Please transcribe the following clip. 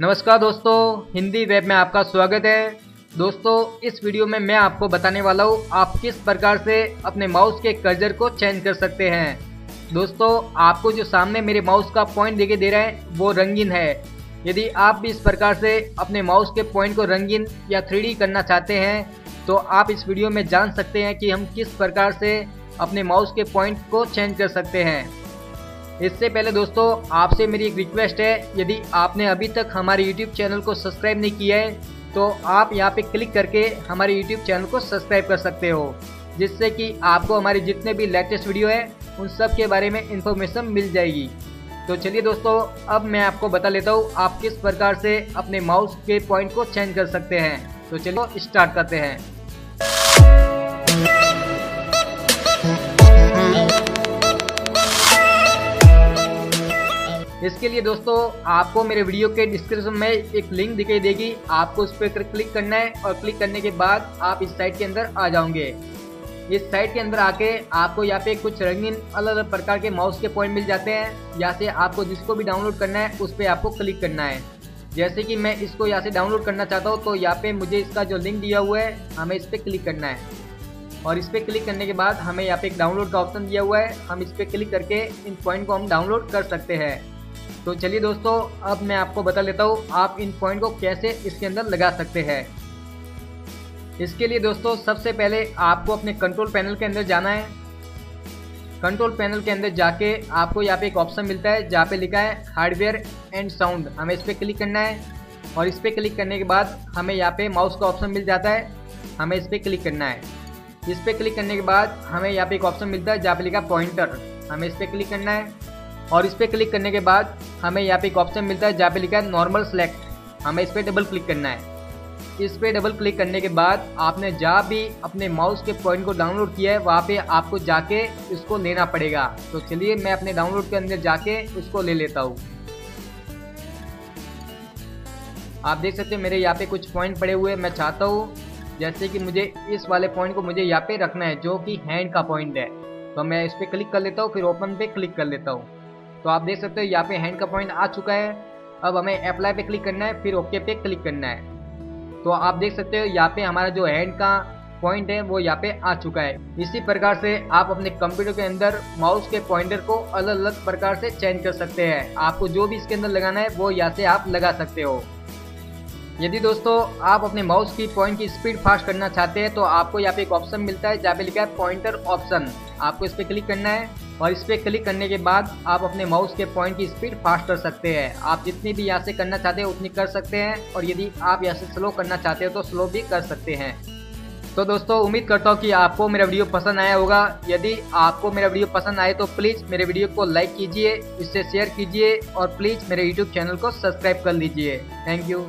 नमस्कार दोस्तों, हिंदी वेब में आपका स्वागत है। दोस्तों, इस वीडियो में मैं आपको बताने वाला हूँ आप किस प्रकार से अपने माउस के कर्सर को चेंज कर सकते हैं। दोस्तों, आपको जो सामने मेरे माउस का पॉइंट दिखाई दे रहा है वो रंगीन है। यदि आप भी इस प्रकार से अपने माउस के पॉइंट को रंगीन या 3D करना चाहते हैं तो आप इस वीडियो में जान सकते हैं कि हम किस प्रकार से अपने माउस के पॉइंट को चेंज कर सकते हैं। इससे पहले दोस्तों, आपसे मेरी एक रिक्वेस्ट है, यदि आपने अभी तक हमारे YouTube चैनल को सब्सक्राइब नहीं किया है तो आप यहाँ पे क्लिक करके हमारे YouTube चैनल को सब्सक्राइब कर सकते हो, जिससे कि आपको हमारे जितने भी लेटेस्ट वीडियो हैं उन सब के बारे में इन्फॉर्मेशन मिल जाएगी। तो चलिए दोस्तों, अब मैं आपको बता लेता हूँ आप किस प्रकार से अपने माउस के पॉइंट को चेंज कर सकते हैं। तो चलिए स्टार्ट करते हैं। इसके लिए दोस्तों, आपको मेरे वीडियो के डिस्क्रिप्शन में एक लिंक दिखाई देगी, आपको उस पर क्लिक करना है और क्लिक करने के बाद आप इस साइट के अंदर आ जाओगे। इस साइट के अंदर आके आपको यहाँ पे कुछ रंगीन अलग अलग प्रकार के माउस के पॉइंट मिल जाते हैं। यहाँ से आपको जिसको भी डाउनलोड करना है उस पर आपको क्लिक करना है। जैसे कि मैं इसको यहाँ से डाउनलोड करना चाहता हूँ तो यहाँ पे मुझे इसका जो लिंक दिया हुआ है हमें इस पर क्लिक करना है और इस पर क्लिक करने के बाद हमें यहाँ पे एक डाउनलोड का ऑप्शन दिया हुआ है, हम इस पर क्लिक करके इन पॉइंट को हम डाउनलोड कर सकते हैं। तो चलिए दोस्तों, अब मैं आपको बता लेता हूँ आप इन पॉइंट को कैसे इसके अंदर लगा सकते हैं। इसके लिए दोस्तों, सबसे पहले आपको अपने कंट्रोल पैनल के अंदर जाना है। कंट्रोल पैनल के अंदर जाके आपको यहाँ पे एक ऑप्शन मिलता है जहाँ पे लिखा है हार्डवेयर एंड साउंड, हमें इस पर क्लिक करना है और इस पर क्लिक करने के बाद हमें यहाँ पे माउस का ऑप्शन मिल जाता है, हमें इस पर क्लिक करना है। इस पर क्लिक करने के बाद हमें यहाँ पे एक ऑप्शन मिलता है जहाँ पे लिखा पॉइंटर, हमें इस पर क्लिक करना है और इस पर क्लिक करने के बाद हमें यहाँ पे एक ऑप्शन मिलता है जहाँ पे लिखा है नॉर्मल सेलेक्ट, हमें इस पर डबल क्लिक करना है। इस पर डबल क्लिक करने के बाद आपने जहाँ भी अपने माउस के पॉइंट को डाउनलोड किया है वहाँ पे आपको जाके इसको लेना पड़ेगा। तो चलिए मैं अपने डाउनलोड के अंदर जाके उसको ले लेता हूँ। आप देख सकते हैं मेरे यहाँ पे कुछ पॉइंट पड़े हुए, मैं चाहता हूँ जैसे कि मुझे इस वाले पॉइंट को मुझे यहाँ पे रखना है जो कि हैंड का पॉइंट है, तो मैं इस पर क्लिक कर लेता हूँ, फिर ओपन पे क्लिक कर लेता हूँ। तो आप देख सकते हो यहाँ पे हैंड का पॉइंट आ चुका है। अब हमें अप्लाई पे क्लिक करना है, फिर ओके पे क्लिक करना है। तो आप देख सकते हो यहाँ पे हमारा जो हैंड का पॉइंट है वो यहाँ पे आ चुका है। इसी प्रकार से आप अपने कंप्यूटर के अंदर माउस के पॉइंटर को अलग अलग प्रकार से चेंज कर सकते हैं। आपको जो भी इसके अंदर लगाना है वो यहाँ से आप लगा सकते हो। यदि दोस्तों आप अपने माउस की पॉइंट की स्पीड फास्ट करना चाहते हैं तो आपको यहाँ पे एक ऑप्शन मिलता है जहाँ पे लिखा है पॉइंटर ऑप्शन, आपको इस पर क्लिक करना है और इस पर क्लिक करने के बाद आप अपने माउस के पॉइंट की स्पीड फास्ट कर सकते हैं। आप जितनी भी यहाँ से करना चाहते हो उतनी कर सकते हैं और यदि आप यहाँ से स्लो करना चाहते हो तो स्लो भी कर सकते हैं। तो दोस्तों, उम्मीद करता हूँ कि आपको मेरा वीडियो पसंद आया होगा। यदि आपको मेरा वीडियो पसंद आए तो प्लीज़ मेरे वीडियो को लाइक कीजिए, इससे शेयर कीजिए और प्लीज़ मेरे यूट्यूब चैनल को सब्सक्राइब कर लीजिए। Thank you.